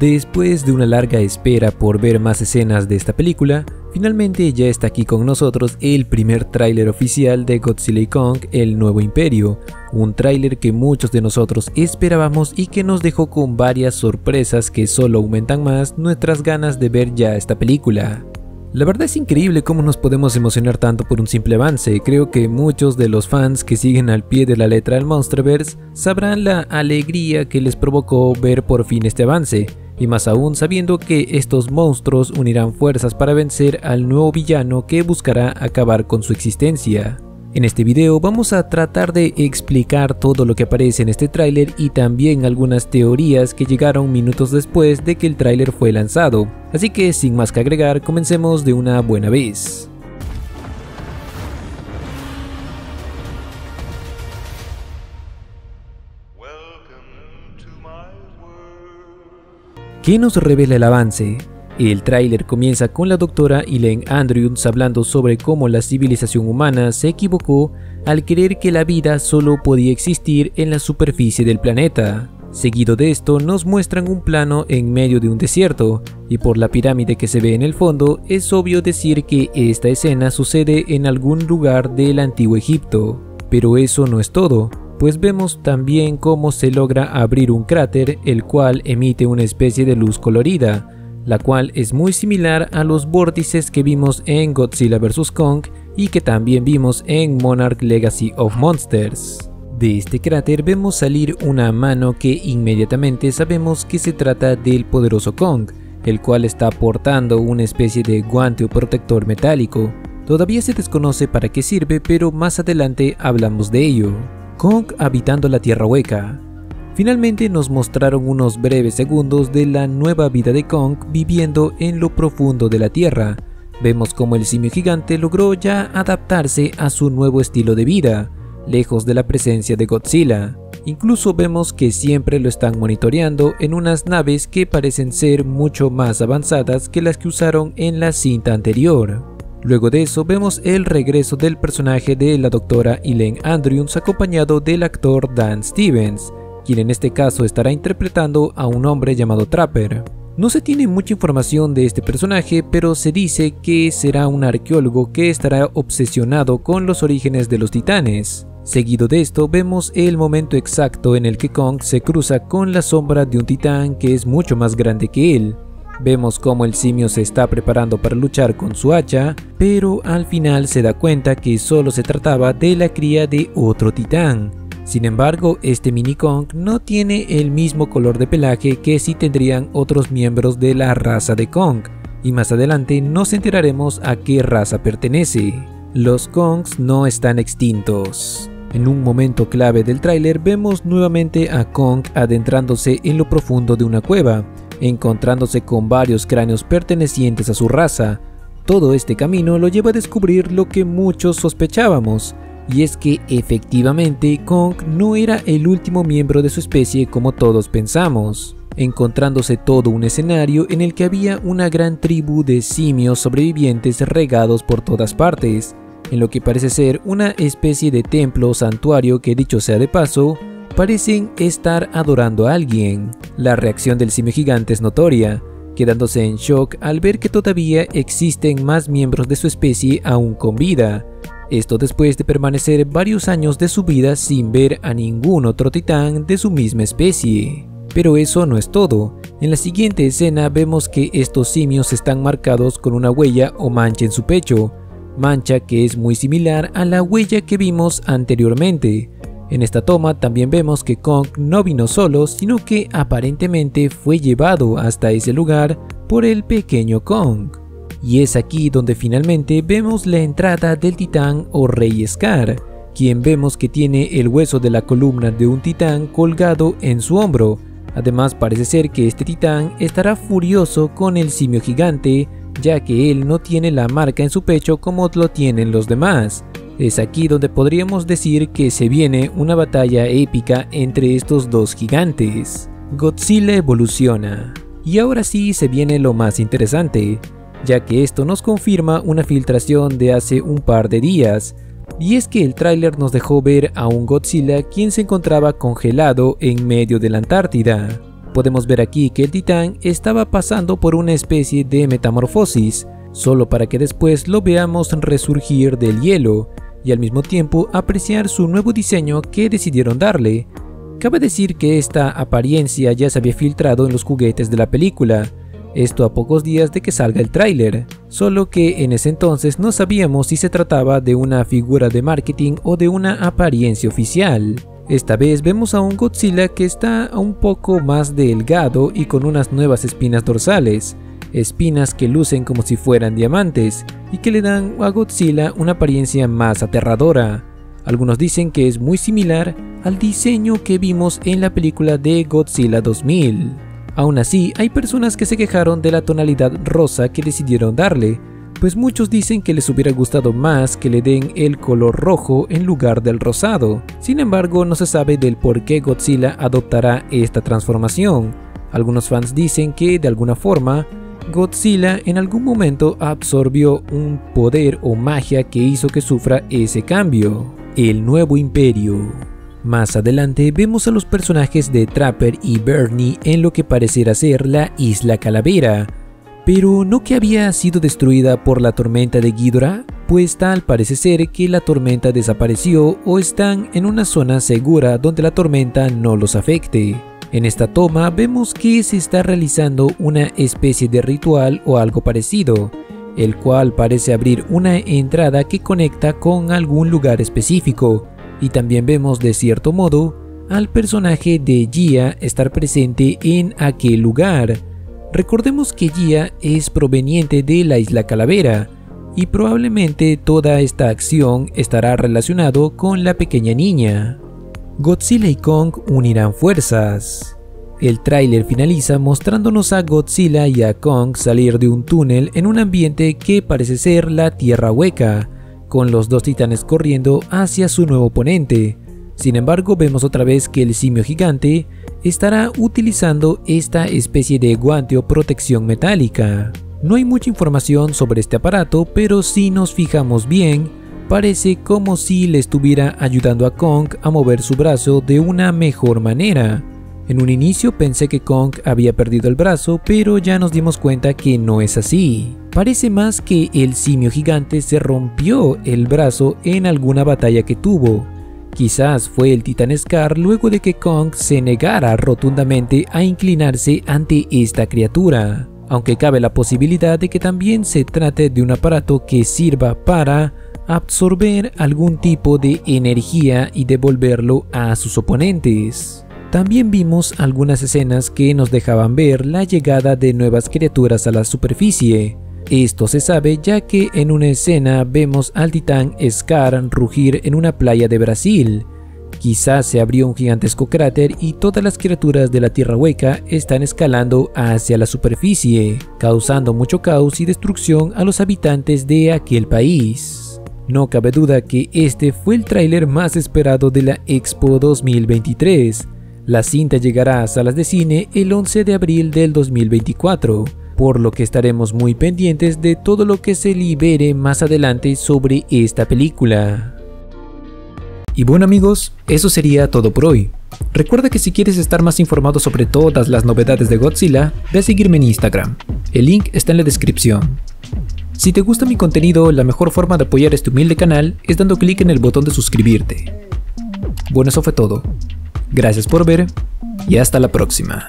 Después de una larga espera por ver más escenas de esta película, finalmente ya está aquí con nosotros el primer tráiler oficial de Godzilla y Kong, el nuevo imperio. Un tráiler que muchos de nosotros esperábamos y que nos dejó con varias sorpresas que solo aumentan más nuestras ganas de ver ya esta película. La verdad es increíble cómo nos podemos emocionar tanto por un simple avance. Creo que muchos de los fans que siguen al pie de la letra al MonsterVerse sabrán la alegría que les provocó ver por fin este avance, y más aún sabiendo que estos monstruos unirán fuerzas para vencer al nuevo villano que buscará acabar con su existencia. En este video vamos a tratar de explicar todo lo que aparece en este tráiler y también algunas teorías que llegaron minutos después de que el tráiler fue lanzado, así que sin más que agregar, comencemos de una buena vez. ¿Qué nos revela el avance? El tráiler comienza con la doctora Ilene Andrews hablando sobre cómo la civilización humana se equivocó al creer que la vida solo podía existir en la superficie del planeta. Seguido de esto nos muestran un plano en medio de un desierto, y por la pirámide que se ve en el fondo es obvio decir que esta escena sucede en algún lugar del antiguo Egipto. Pero eso no es todo, pues vemos también cómo se logra abrir un cráter el cual emite una especie de luz colorida, la cual es muy similar a los vórtices que vimos en Godzilla vs Kong y que también vimos en Monarch Legacy of Monsters. De este cráter vemos salir una mano que inmediatamente sabemos que se trata del poderoso Kong, el cual está portando una especie de guante o protector metálico. Todavía se desconoce para qué sirve, pero más adelante hablamos de ello. Kong habitando la tierra hueca. Finalmente nos mostraron unos breves segundos de la nueva vida de Kong viviendo en lo profundo de la tierra. Vemos cómo el simio gigante logró ya adaptarse a su nuevo estilo de vida, lejos de la presencia de Godzilla. Incluso vemos que siempre lo están monitoreando en unas naves que parecen ser mucho más avanzadas que las que usaron en la cinta anterior. Luego de eso vemos el regreso del personaje de la doctora Ilene Andrews acompañado del actor Dan Stevens, quien en este caso estará interpretando a un hombre llamado Trapper. No se tiene mucha información de este personaje, pero se dice que será un arqueólogo que estará obsesionado con los orígenes de los titanes. Seguido de esto vemos el momento exacto en el que Kong se cruza con la sombra de un titán que es mucho más grande que él. Vemos cómo el simio se está preparando para luchar con su hacha, pero al final se da cuenta que solo se trataba de la cría de otro titán. Sin embargo, este mini Kong no tiene el mismo color de pelaje que sí tendrían otros miembros de la raza de Kong, y más adelante nos enteraremos a qué raza pertenece. Los Kongs no están extintos. En un momento clave del tráiler vemos nuevamente a Kong adentrándose en lo profundo de una cueva, encontrándose con varios cráneos pertenecientes a su raza. Todo este camino lo lleva a descubrir lo que muchos sospechábamos, y es que efectivamente Kong no era el último miembro de su especie como todos pensamos, encontrándose todo un escenario en el que había una gran tribu de simios sobrevivientes regados por todas partes, en lo que parece ser una especie de templo o santuario que, dicho sea de paso, parecen estar adorando a alguien. La reacción del simio gigante es notoria, quedándose en shock al ver que todavía existen más miembros de su especie aún con vida. Esto después de permanecer varios años de su vida sin ver a ningún otro titán de su misma especie. Pero eso no es todo. En la siguiente escena vemos que estos simios están marcados con una huella o mancha en su pecho, mancha que es muy similar a la huella que vimos anteriormente. En esta toma también vemos que Kong no vino solo, sino que aparentemente fue llevado hasta ese lugar por el pequeño Kong. Y es aquí donde finalmente vemos la entrada del titán o rey Scar, quien vemos que tiene el hueso de la columna de un titán colgado en su hombro. Además parece ser que este titán estará furioso con el simio gigante, ya que él no tiene la marca en su pecho como lo tienen los demás. Es aquí donde podríamos decir que se viene una batalla épica entre estos dos gigantes. Godzilla evoluciona. Y ahora sí se viene lo más interesante, ya que esto nos confirma una filtración de hace un par de días, y es que el tráiler nos dejó ver a un Godzilla quien se encontraba congelado en medio de la Antártida. Podemos ver aquí que el titán estaba pasando por una especie de metamorfosis, solo para que después lo veamos resurgir del hielo y al mismo tiempo apreciar su nuevo diseño que decidieron darle. Cabe decir que esta apariencia ya se había filtrado en los juguetes de la película, esto a pocos días de que salga el tráiler, solo que en ese entonces no sabíamos si se trataba de una figura de marketing o de una apariencia oficial. Esta vez vemos a un Godzilla que está un poco más delgado y con unas nuevas espinas dorsales, espinas que lucen como si fueran diamantes y que le dan a Godzilla una apariencia más aterradora. Algunos dicen que es muy similar al diseño que vimos en la película de Godzilla 2000. Aún así, hay personas que se quejaron de la tonalidad rosa que decidieron darle, pues muchos dicen que les hubiera gustado más que le den el color rojo en lugar del rosado. Sin embargo, no se sabe del por qué Godzilla adoptará esta transformación. Algunos fans dicen que, de alguna forma, Godzilla en algún momento absorbió un poder o magia que hizo que sufra ese cambio. El nuevo imperio. Más adelante vemos a los personajes de Trapper y Bernie en lo que parecerá ser la Isla Calavera. Pero ¿no que había sido destruida por la tormenta de Ghidorah? Pues tal parece ser que la tormenta desapareció o están en una zona segura donde la tormenta no los afecte. En esta toma vemos que se está realizando una especie de ritual o algo parecido, el cual parece abrir una entrada que conecta con algún lugar específico, y también vemos de cierto modo al personaje de Gia estar presente en aquel lugar. Recordemos que Gia es proveniente de la Isla Calavera y probablemente toda esta acción estará relacionado con la pequeña niña. Godzilla y Kong unirán fuerzas. El tráiler finaliza mostrándonos a Godzilla y a Kong salir de un túnel en un ambiente que parece ser la tierra hueca, con los dos titanes corriendo hacia su nuevo oponente. Sin embargo, vemos otra vez que el simio gigante estará utilizando esta especie de guante o protección metálica. No hay mucha información sobre este aparato, pero si nos fijamos bien, parece como si le estuviera ayudando a Kong a mover su brazo de una mejor manera. En un inicio pensé que Kong había perdido el brazo, pero ya nos dimos cuenta que no es así. Parece más que el simio gigante se rompió el brazo en alguna batalla que tuvo. Quizás fue el titán Scar luego de que Kong se negara rotundamente a inclinarse ante esta criatura, aunque cabe la posibilidad de que también se trate de un aparato que sirva para absorber algún tipo de energía y devolverlo a sus oponentes. También vimos algunas escenas que nos dejaban ver la llegada de nuevas criaturas a la superficie. Esto se sabe ya que en una escena vemos al titán Scar rugir en una playa de Brasil. Quizás se abrió un gigantesco cráter y todas las criaturas de la tierra hueca están escalando hacia la superficie, causando mucho caos y destrucción a los habitantes de aquel país. No cabe duda que este fue el tráiler más esperado de la Expo 2023. La cinta llegará a salas de cine el 11 de abril del 2024. Por lo que estaremos muy pendientes de todo lo que se libere más adelante sobre esta película. Y bueno amigos, eso sería todo por hoy. Recuerda que si quieres estar más informado sobre todas las novedades de Godzilla, ve a seguirme en Instagram. El link está en la descripción. Si te gusta mi contenido, la mejor forma de apoyar este humilde canal es dando clic en el botón de suscribirte. Bueno, eso fue todo. Gracias por ver y hasta la próxima.